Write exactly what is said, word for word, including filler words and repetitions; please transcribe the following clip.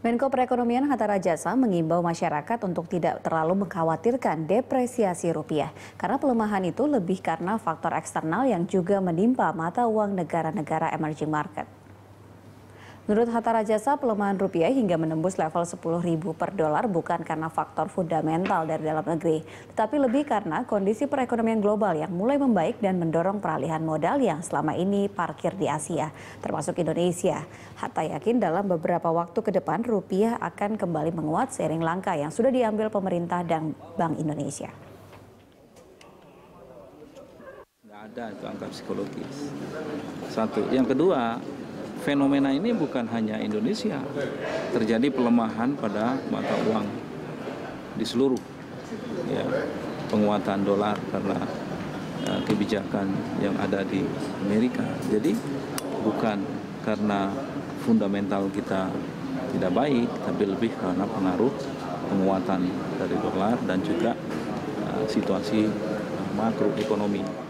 Menko Perekonomian Hatta Rajasa mengimbau masyarakat untuk tidak terlalu mengkhawatirkan depresiasi rupiah karena pelemahan itu lebih karena faktor eksternal yang juga menimpa mata uang negara-negara emerging market. Menurut Hatta Rajasa, pelemahan rupiah hingga menembus level sepuluh ribu per dolar bukan karena faktor fundamental dari dalam negeri, tetapi lebih karena kondisi perekonomian global yang mulai membaik dan mendorong peralihan modal yang selama ini parkir di Asia, termasuk Indonesia. Hatta yakin dalam beberapa waktu ke depan rupiah akan kembali menguat seiring langkah yang sudah diambil pemerintah dan Bank Indonesia. Nggak ada itu angka psikologis. Satu, yang kedua, fenomena ini bukan hanya Indonesia, terjadi pelemahan pada mata uang di seluruh, ya, penguatan dolar karena uh, kebijakan yang ada di Amerika. Jadi bukan karena fundamental kita tidak baik, tapi lebih karena pengaruh penguatan dari dolar dan juga uh, situasi uh, makroekonomi.